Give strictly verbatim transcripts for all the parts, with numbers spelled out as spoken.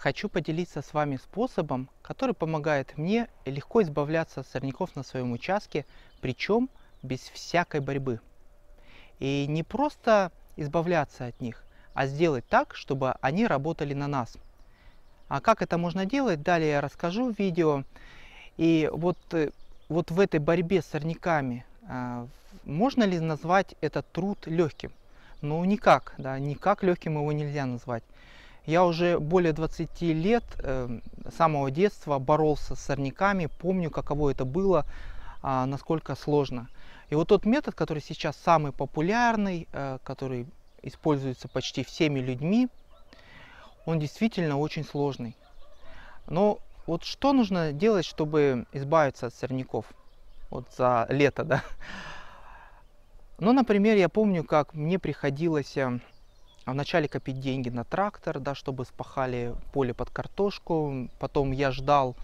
хочу поделиться с вами способом, который помогает мне легко избавляться от сорняков на своем участке, причем без всякой борьбы. И не просто избавляться от них, а сделать так, чтобы они работали на нас. А как это можно делать, далее я расскажу в видео. И вот, вот в этой борьбе с сорняками, можно ли назвать этот труд легким? Ну никак, да, никак легким его нельзя назвать. Я уже более двадцати лет, э, с самого детства боролся с сорняками, помню, каково это было, э, насколько сложно. И вот тот метод, который сейчас самый популярный, э, который используется почти всеми людьми, он действительно очень сложный. Но вот что нужно делать, чтобы избавиться от сорняков? Вот за лето, да? Ну, например, я помню, как мне приходилось вначале копить деньги на трактор, да, чтобы спахали поле под картошку. Потом я ждал,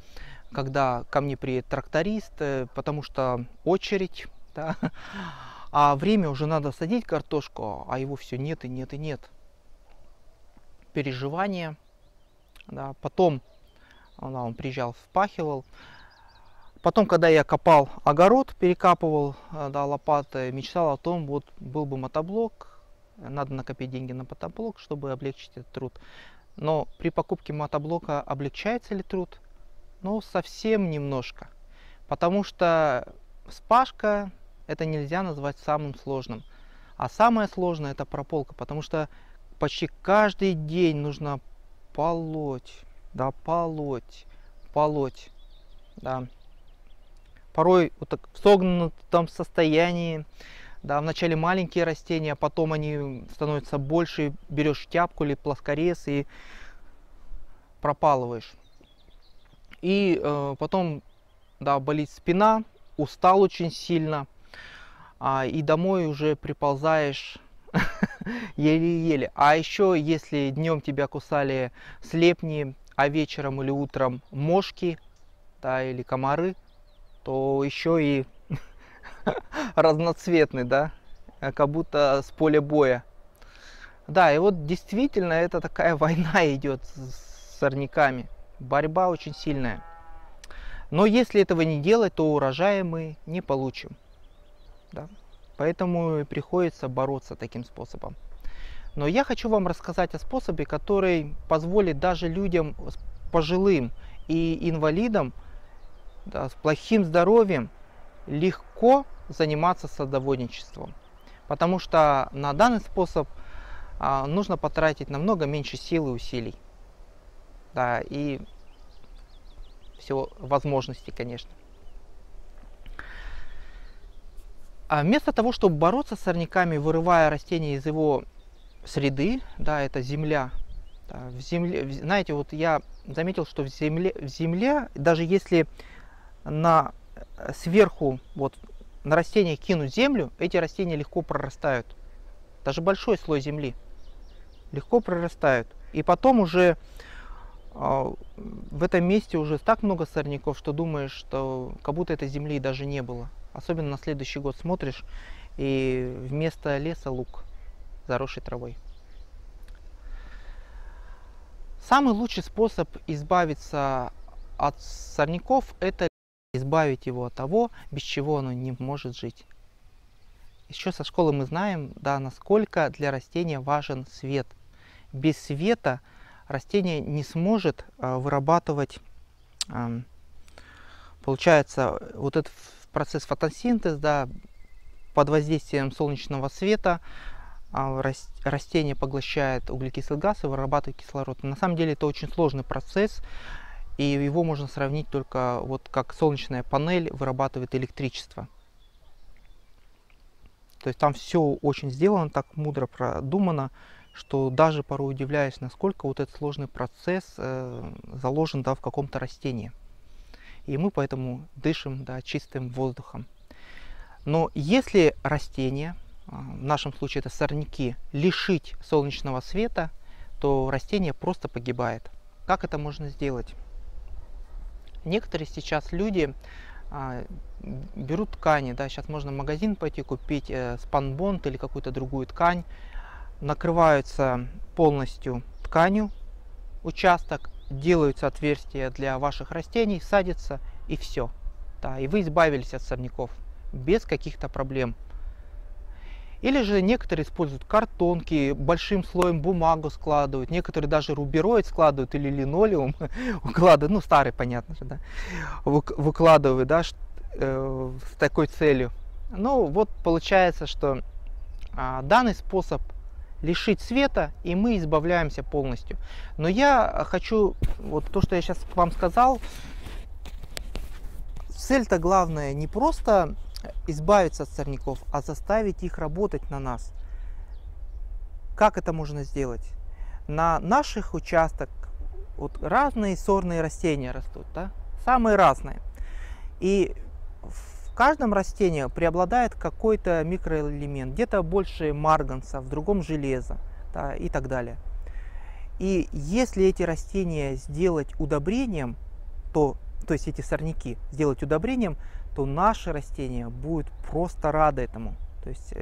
когда ко мне приедет тракторист, потому что очередь, да, а время уже надо садить картошку, а его все нет и нет и нет. Переживания. Да. Потом да, он приезжал, впахивал. Потом, когда я копал огород, перекапывал, да, лопатой, мечтал о том, вот был бы мотоблок, надо накопить деньги на мотоблок, чтобы облегчить этот труд. Но при покупке мотоблока облегчается ли труд? Ну, совсем немножко. Потому что вспашка, это нельзя назвать самым сложным. А самое сложное это прополка, потому что почти каждый день нужно полоть, да, полоть, полоть, да. Порой вот так, в согнутом состоянии, да, вначале маленькие растения, а потом они становятся больше, берешь тяпку или плоскорез и пропалываешь. И э, потом, да, болит спина, устал очень сильно, а, и домой уже приползаешь еле-еле. А еще, если днем тебя кусали слепни, а вечером или утром мошки, да, или комары, то еще и разноцветный, да, как будто с поля боя. Да, и вот действительно это такая война идет с сорняками. Борьба очень сильная. Но если этого не делать, то урожая мы не получим. Да? Поэтому приходится бороться таким способом. Но я хочу вам рассказать о способе, который позволит даже людям пожилым и инвалидам, да, с плохим здоровьем легко заниматься садоводничеством, потому что на данный способ а, нужно потратить намного меньше сил и усилий, да, и всего возможностей, конечно. А вместо того, чтобы бороться с сорняками, вырывая растения из его среды, да, это земля. Да, в земле, в, знаете, вот я заметил, что в земле, в земле даже если на сверху вот на растения кинуть землю, эти растения легко прорастают, даже большой слой земли легко прорастают, и потом уже э, в этом месте уже так много сорняков, что думаешь, что как будто этой земли даже не было. Особенно на следующий год смотришь, и вместо леса луг, заросший травой. Самый лучший способ избавиться от сорняков — это избавить его от того, без чего оно не может жить. Еще со школы мы знаем, да, насколько для растения важен свет. Без света растение не сможет э, вырабатывать, э, получается, вот этот процесс фотосинтез, да, под воздействием солнечного света э, рас, растение поглощает углекислый газ и вырабатывает кислород. На самом деле это очень сложный процесс. И его можно сравнить только вот как солнечная панель вырабатывает электричество. То есть там все очень сделано, так мудро продумано, что даже порой удивляюсь, насколько вот этот сложный процесс э, заложен, да, в каком-то растении. И мы поэтому дышим, да, чистым воздухом. Но если растения, в нашем случае это сорняки, лишить солнечного света, то растение просто погибает. Как это можно сделать? Некоторые сейчас люди а, берут ткани, да, сейчас можно в магазин пойти купить э, спанбонд или какую-то другую ткань, накрываются полностью тканью участок, делаются отверстия для ваших растений, садится и все. Да, и вы избавились от сорняков без каких-то проблем. Или же некоторые используют картонки, большим слоем бумагу складывают, некоторые даже рубероид складывают или линолеум укладывают, ну старый, понятно же, да, выкладывают, да, э, с такой целью. Ну вот получается, что а, данный способ лишить света, и мы избавляемся полностью. Но я хочу, вот то, что я сейчас вам сказал, цель-то главная не просто избавиться от сорняков, а заставить их работать на нас. Как это можно сделать? На наших участках вот разные сорные растения растут, да? Самые разные. И в каждом растении преобладает какой-то микроэлемент, где-то больше марганца, в другом железа, да, и так далее. И если эти растения сделать удобрением, то, то есть эти сорняки сделать удобрением, то наши растения будут просто рады этому. То есть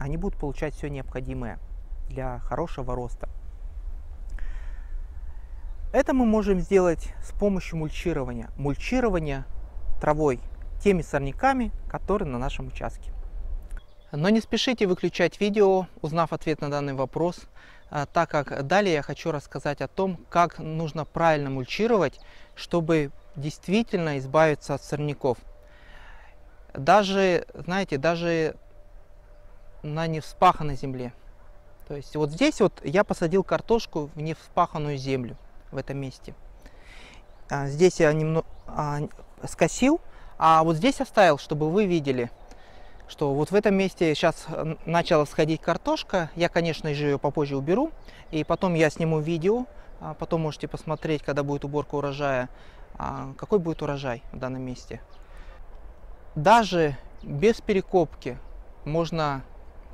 они будут получать все необходимое для хорошего роста. Это мы можем сделать с помощью мульчирования. Мульчирование травой, теми сорняками, которые на нашем участке. Но не спешите выключать видео, узнав ответ на данный вопрос, так как далее я хочу рассказать о том, как нужно правильно мульчировать, чтобы действительно избавиться от сорняков. Даже, знаете, даже на невспаханной земле. То есть вот здесь вот я посадил картошку в невспаханную землю, в этом месте. А, здесь я немного а, скосил, а вот здесь оставил, чтобы вы видели, что вот в этом месте сейчас начала сходить картошка. Я, конечно же, ее попозже уберу, и потом я сниму видео, а потом можете посмотреть, когда будет уборка урожая, а какой будет урожай в данном месте. Даже без перекопки можно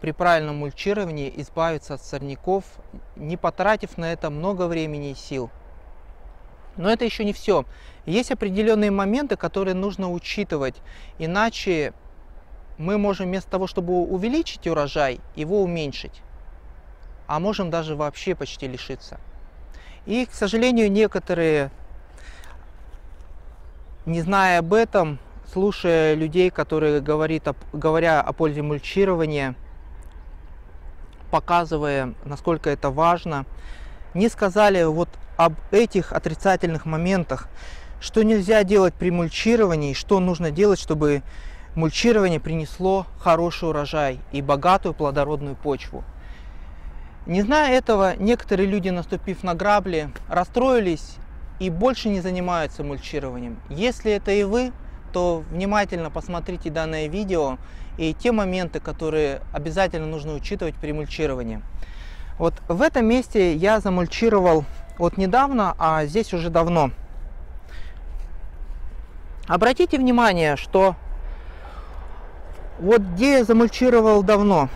при правильном мульчировании избавиться от сорняков, не потратив на это много времени и сил. Но это еще не все. Есть определенные моменты, которые нужно учитывать, иначе мы можем вместо того, чтобы увеличить урожай, его уменьшить, а можем даже вообще почти лишиться. И, к сожалению, некоторые, не зная об этом, слушая людей, которые говорят о, говоря о пользе мульчирования, показывая, насколько это важно, не сказали вот об этих отрицательных моментах, что нельзя делать при мульчировании, что нужно делать, чтобы мульчирование принесло хороший урожай и богатую плодородную почву. Не зная этого, некоторые люди, наступив на грабли, расстроились и больше не занимаются мульчированием. Если это и вы, то внимательно посмотрите данное видео и те моменты, которые обязательно нужно учитывать при мульчировании. Вот в этом месте я замульчировал вот недавно, а здесь уже давно. Обратите внимание, что вот где я замульчировал давно,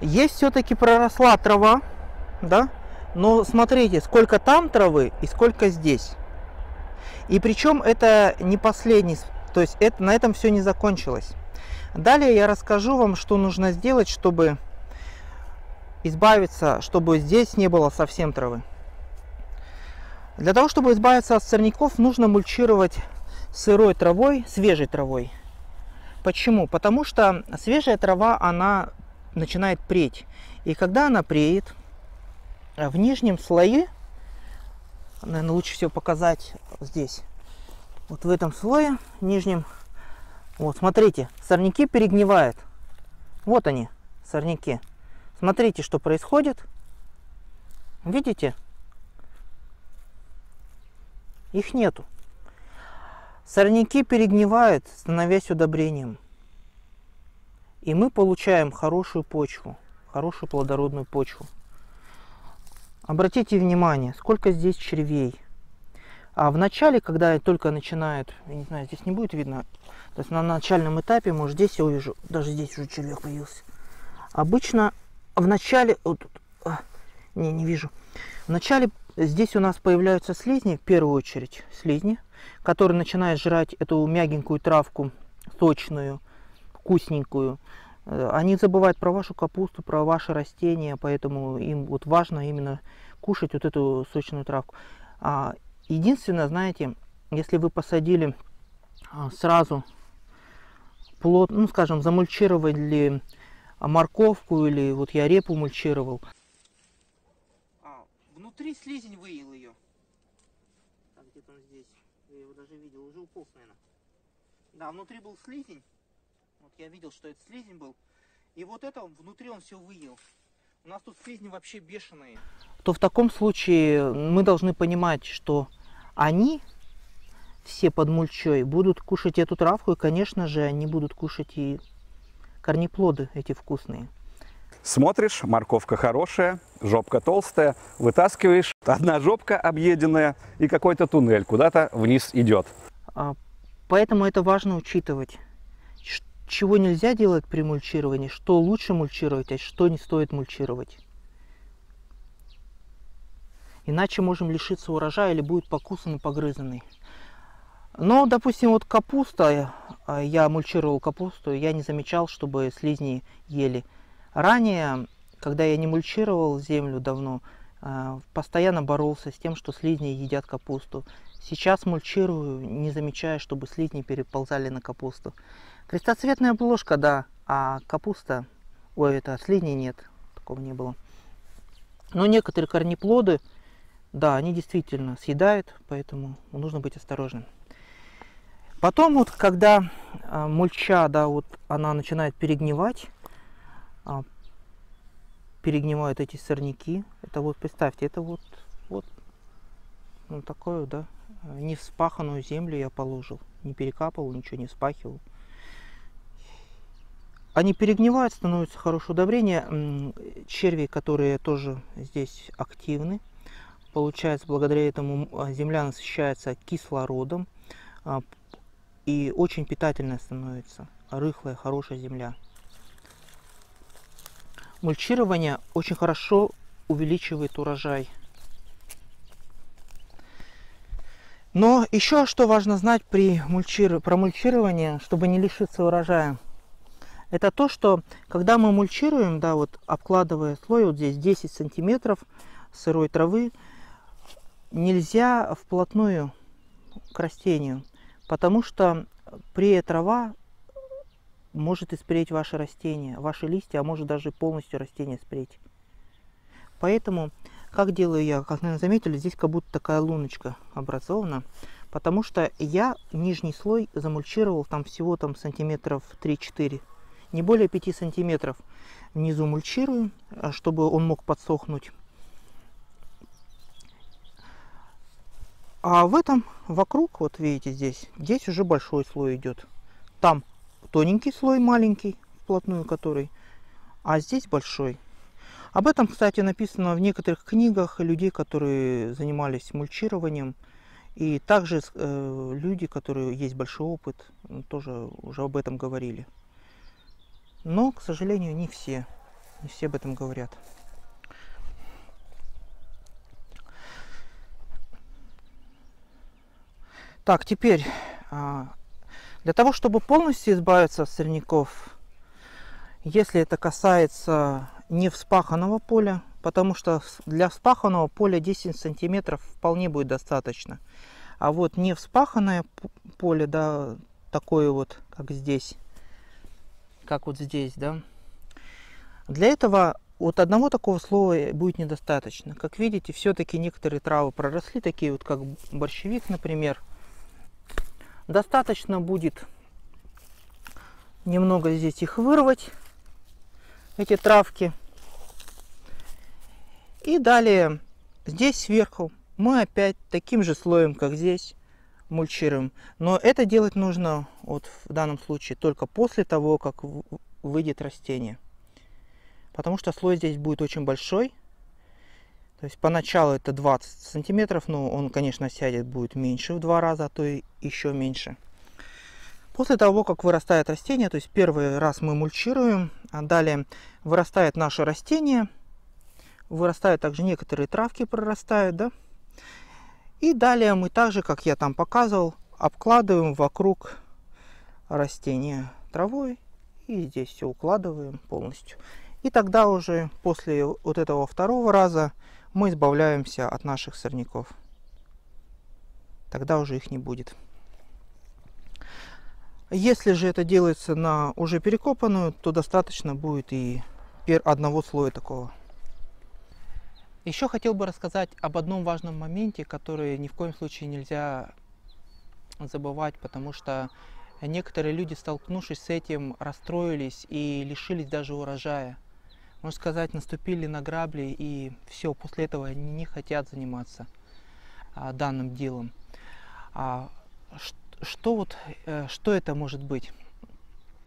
есть все-таки проросла трава, да? Но смотрите, сколько там травы и сколько здесь. И причем это не последний, то есть это, на этом все не закончилось. Далее я расскажу вам, что нужно сделать, чтобы избавиться, чтобы здесь не было совсем травы. Для того, чтобы избавиться от сорняков, нужно мульчировать сырой травой, свежей травой. Почему? Потому что свежая трава, она начинает преть. И когда она преет, в нижнем слое, наверное, лучше всего показать здесь, вот в этом слое нижнем, вот смотрите, сорняки перегнивают. Вот они, сорняки. Смотрите, что происходит. Видите? Их нету. Сорняки перегнивают, становясь удобрением. И мы получаем хорошую почву, хорошую плодородную почву. Обратите внимание, сколько здесь червей. А в начале, когда только начинают, я не знаю, здесь не будет видно, то есть на начальном этапе, может, здесь я увижу, даже здесь уже червяк появился. Обычно в начале, вот, а, не, не вижу. В начале здесь у нас появляются слизни, в первую очередь слизни, которые начинают жрать эту мягенькую травку, сочную, вкусненькую. Они забывают про вашу капусту, про ваши растения, поэтому им вот важно именно кушать вот эту сочную травку. Единственное, знаете, если вы посадили сразу плод, ну скажем, замульчировали морковку или вот я репу мульчировал. А, внутри слизень выел ее. Так, где-то он здесь, я его даже видел, уже уполз, наверное. Да, внутри был слизень. Вот я видел, что это слизень был. И вот это внутри он все выел. У нас тут слизни вообще бешеные. То в таком случае мы должны понимать, что они все под мульчой будут кушать эту травку. И, конечно же, они будут кушать и корнеплоды эти вкусные. Смотришь, морковка хорошая, жопка толстая. Вытаскиваешь, одна жопка объеденная и какой-то туннель куда-то вниз идет. Поэтому это важно учитывать. Чего нельзя делать при мульчировании, что лучше мульчировать, а что не стоит мульчировать. Иначе можем лишиться урожая или будет покусан и погрызанный. Но, допустим, вот капуста, я мульчировал капусту, я не замечал, чтобы слизни ели. Ранее, когда я не мульчировал землю давно, постоянно боролся с тем, что слизни едят капусту. Сейчас мульчирую, не замечая, чтобы слизни переползали на капусту. Крестоцветная обложка, да, а капуста, ой, это слизни нет, такого не было. Но некоторые корнеплоды, да, они действительно съедают, поэтому нужно быть осторожным. Потом вот, когда мульча, да, вот она начинает перегнивать, перегнивают эти сорняки. Это вот, представьте, это вот, вот, вот такую, да, не вспаханную землю я положил, не перекапывал, ничего не вспахивал. Они перегнивают, становится хорошее удобрение. Черви, которые тоже здесь активны. Получается, благодаря этому земля насыщается кислородом. И очень питательная становится. Рыхлая, хорошая земля. Мульчирование очень хорошо увеличивает урожай. Но еще что важно знать при мульчир... про мульчирование, чтобы не лишиться урожая. Это то, что когда мы мульчируем, да, вот обкладывая слой, вот здесь десять сантиметров сырой травы, нельзя вплотную к растению, потому что прелая трава может испреть ваши растения, ваши листья, а может даже полностью растение спреть. Поэтому, как делаю я, как, наверное, заметили, здесь как будто такая луночка образована, потому что я нижний слой замульчировал там всего там сантиметров три-четыре. Не более пяти сантиметров внизу мульчирую, чтобы он мог подсохнуть. А в этом, вокруг, вот видите здесь, здесь уже большой слой идет. Там тоненький слой, маленький, вплотную который, а здесь большой. Об этом, кстати, написано в некоторых книгах людей, которые занимались мульчированием. И также э, люди, которые есть большой опыт, тоже уже об этом говорили. Но, к сожалению, не все. Не все об этом говорят. Так, теперь, для того, чтобы полностью избавиться от сорняков, если это касается не вспаханного поля, потому что для вспаханного поля десять сантиметров вполне будет достаточно. А вот не вспаханное поле, да, такое вот, как здесь, как вот здесь, да. Для этого вот одного такого слоя будет недостаточно. Как видите, все-таки некоторые травы проросли, такие вот как борщевик, например. Достаточно будет немного здесь их вырвать, эти травки. И далее здесь сверху мы опять таким же слоем, как здесь, мульчируем. Но это делать нужно вот в данном случае только после того, как выйдет растение. Потому что слой здесь будет очень большой. То есть поначалу это двадцать сантиметров, но он, конечно, сядет, будет меньше в два раза, а то и еще меньше. После того, как вырастает растение, то есть первый раз мы мульчируем, а далее вырастает наше растение, вырастают также некоторые травки, прорастают, да. И далее мы также, как я там показывал, обкладываем вокруг растения травой И здесь все укладываем полностью. И тогда уже после вот этого второго раза мы избавляемся от наших сорняков. Тогда уже их не будет. Если же это делается на уже перекопанную, то достаточно будет и одного слоя такого. Еще хотел бы рассказать об одном важном моменте, который ни в коем случае нельзя забывать, потому что некоторые люди, столкнувшись с этим, расстроились и лишились даже урожая. Можно сказать, наступили на грабли, и все, после этого они не хотят заниматься а, данным делом. А, что, вот, что это может быть?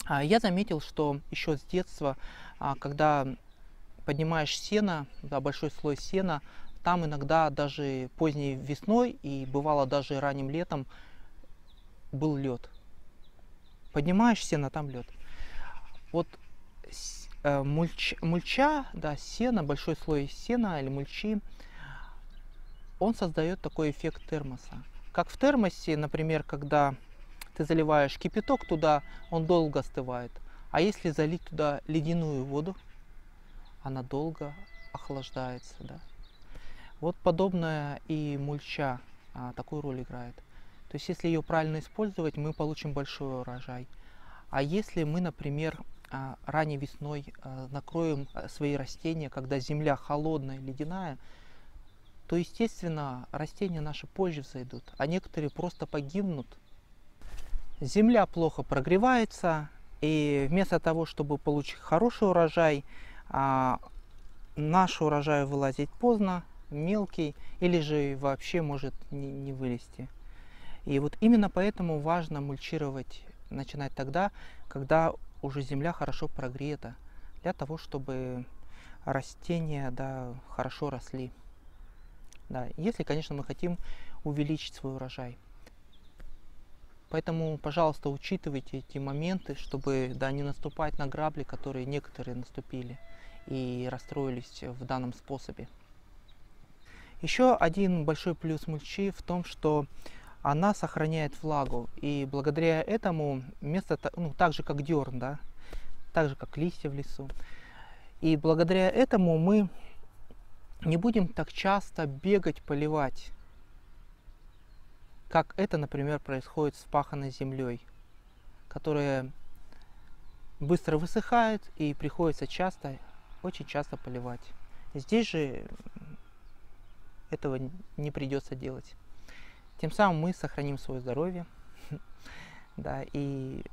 А, я заметил, что еще с детства, а, когда поднимаешь сено, да, большой слой сена, там иногда даже поздней весной и бывало даже ранним летом был лед. Поднимаешь сено, там лед. Вот э, мульч, мульча, да, сена, большой слой сена или мульчи, он создает такой эффект термоса. Как в термосе, например, когда ты заливаешь кипяток туда, он долго остывает. А если залить туда ледяную воду, она долго охлаждается. Да? Вот подобное и мульча а, такую роль играет. То есть, если ее правильно использовать, мы получим большой урожай. А если мы, например, ранней весной накроем свои растения, когда земля холодная, ледяная, то, естественно, растения наши позже взойдут, а некоторые просто погибнут. Земля плохо прогревается, и вместо того, чтобы получить хороший урожай, наш урожай вылазит поздно, мелкий, или же вообще может не вылезти. И вот именно поэтому важно мульчировать, начинать тогда, когда уже земля хорошо прогрета, для того, чтобы растения, да, хорошо росли. Да, если, конечно, мы хотим увеличить свой урожай. Поэтому, пожалуйста, учитывайте эти моменты, чтобы, да, не наступать на грабли, которые некоторые наступили и расстроились в данном способе. Еще один большой плюс мульчи в том, что она сохраняет влагу, и благодаря этому вместо, ну, так же как дерн, да, так же как листья в лесу, и благодаря этому мы не будем так часто бегать поливать, как это, например, происходит с паханной землей, которая быстро высыхает и приходится часто, очень часто поливать. Здесь же этого не придется делать. Тем самым мы сохраним свое здоровье, да, и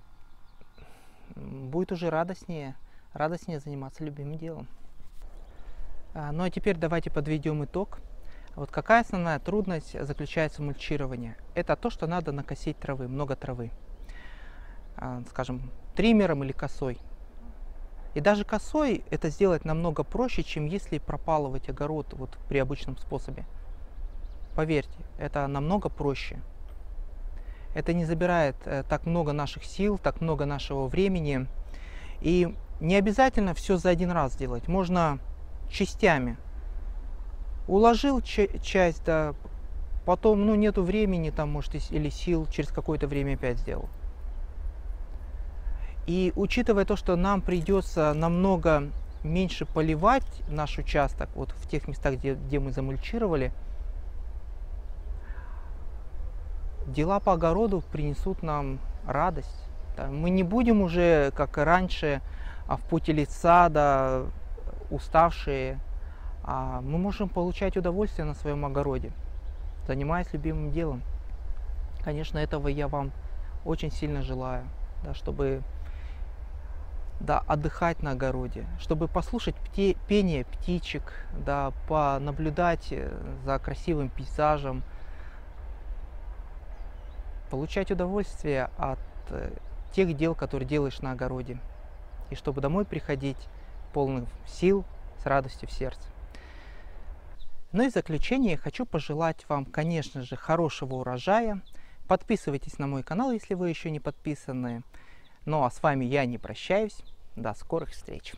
будет уже радостнее, радостнее заниматься любимым делом. А, ну а теперь давайте подведем итог. Вот какая основная трудность заключается в мульчировании? Это то, что надо накосить травы, много травы, а, скажем, триммером или косой. И даже косой это сделать намного проще, чем если пропалывать огород вот при обычном способе. Поверьте, это намного проще. Это не забирает э, так много наших сил, так много нашего времени. И не обязательно все за один раз делать. Можно частями. Уложил часть, да, потом, ну, нету времени там, может, или сил, через какое-то время опять сделал. И учитывая то, что нам придется намного меньше поливать наш участок, вот в тех местах, где, где мы замульчировали, дела по огороду принесут нам радость. Мы не будем уже, как и раньше, в поте лица, да, уставшие. Мы можем получать удовольствие на своем огороде, занимаясь любимым делом. Конечно, этого я вам очень сильно желаю, да, чтобы, да, отдыхать на огороде, чтобы послушать пте, пение птичек, да, понаблюдать за красивым пейзажем, получать удовольствие от тех дел, которые делаешь на огороде, и чтобы домой приходить полным сил, с радостью в сердце. Ну и в заключение хочу пожелать вам, конечно же, хорошего урожая. Подписывайтесь на мой канал, если вы еще не подписаны. Ну а с вами я не прощаюсь. До скорых встреч!